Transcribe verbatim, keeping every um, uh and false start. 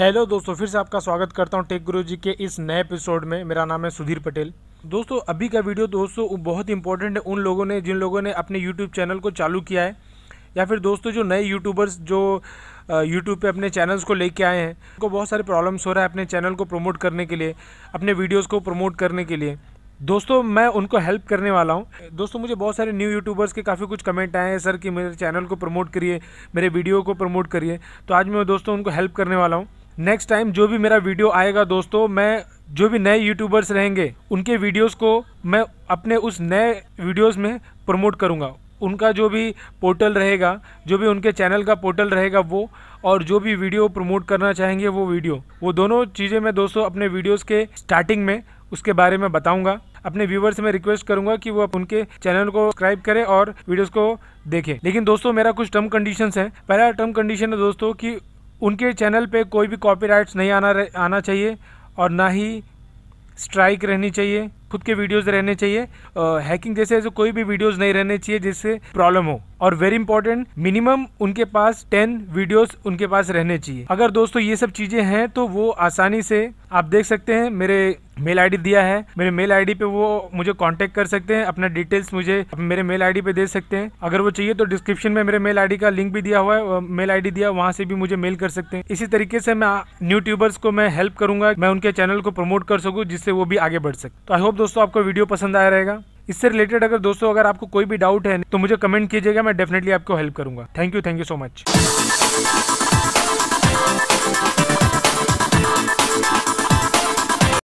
Hello दोस्तों, फिर से आपका स्वागत करता हूं टेक गुरुजी के इस नए एपिसोड में। मेरा नाम है सुधीर पटेल। दोस्तों अभी का वीडियो दोस्तों बहुत इंपॉर्टेंट है उन लोगों ने जिन लोगों ने अपने यूट्यूब चैनल को चालू किया है, या फिर दोस्तों जो नए यूट्यूबर्स जो यूट्यूब पे अपने चैनल्स को लेके आए हैं, उनको बहुत सारे प्रॉब्लम्स हो रहा है अपने चैनल को प्रमोट करने के लिए, अपने वीडियोज़ को प्रमोट करने के लिए। दोस्तों मैं उनको हेल्प करने वाला हूं। दोस्तों मुझे बहुत सारे न्यू यूट्यूबर्स के काफ़ी कुछ कमेंट आए हैं, सर कि मेरे चैनल को प्रमोट करिए, मेरे वीडियो को प्रमोट करिए। तो आज मैं दोस्तों उनको हेल्प करने वाला हूं। नेक्स्ट टाइम जो भी मेरा वीडियो आएगा दोस्तों, मैं जो भी नए यूट्यूबर्स रहेंगे उनके वीडियोज़ को मैं अपने उस नए वीडियोज़ में प्रमोट करूँगा। उनका जो भी पोर्टल रहेगा, जो भी उनके चैनल का पोर्टल रहेगा वो, और जो भी वीडियो प्रमोट करना चाहेंगे वो वीडियो, वो दोनों चीज़ें मैं दोस्तों अपने वीडियोज़ के स्टार्टिंग में उसके बारे में बताऊंगा। अपने व्यूवर्स से मैं रिक्वेस्ट करूंगा कि वो उनके चैनल को सब्सक्राइब करें और वीडियोस को देखें। लेकिन दोस्तों मेरा कुछ टर्म कंडीशंस हैं। पहला टर्म कंडीशन है दोस्तों कि उनके चैनल पे कोई भी कॉपीराइट्स नहीं आना आना चाहिए, और ना ही स्ट्राइक रहनी चाहिए, खुद के वीडियोस रहने चाहिए, हैकिंग जैसे ऐसे कोई भी वीडियोस नहीं रहने चाहिए जिससे प्रॉब्लम हो। और वेरी इंपॉर्टेंट, मिनिमम उनके पास टेन वीडियोस उनके पास रहने चाहिए। अगर दोस्तों ये सब चीज़ें हैं तो वो आसानी से, आप देख सकते हैं मेरे मेल आईडी दिया है, मेरे मेल आईडी पे वो मुझे कांटेक्ट कर सकते हैं, अपना डिटेल्स मुझे मेरे मेल आईडी पे दे सकते हैं। अगर वो चाहिए तो डिस्क्रिप्शन में मेरे मेल आईडी का लिंक भी दिया हुआ है, मेल आईडी दिया, वहाँ से भी मुझे मेल कर सकते हैं। इसी तरीके से मैं न्यू ट्यूबर्स को मैं हेल्प करूँगा, मैं उनके चैनल को प्रमोट कर सकूँ जिससे वो भी आगे बढ़ सकते। तो आई होप दोस्तों आपको वीडियो पसंद आया रहेगा। इससे रिलेटेड अगर दोस्तों अगर आपको कोई भी डाउट है तो मुझे कमेंट कीजिएगा, मैं डेफिनेटली आपको हेल्प करूँगा। Thank you, thank you so much.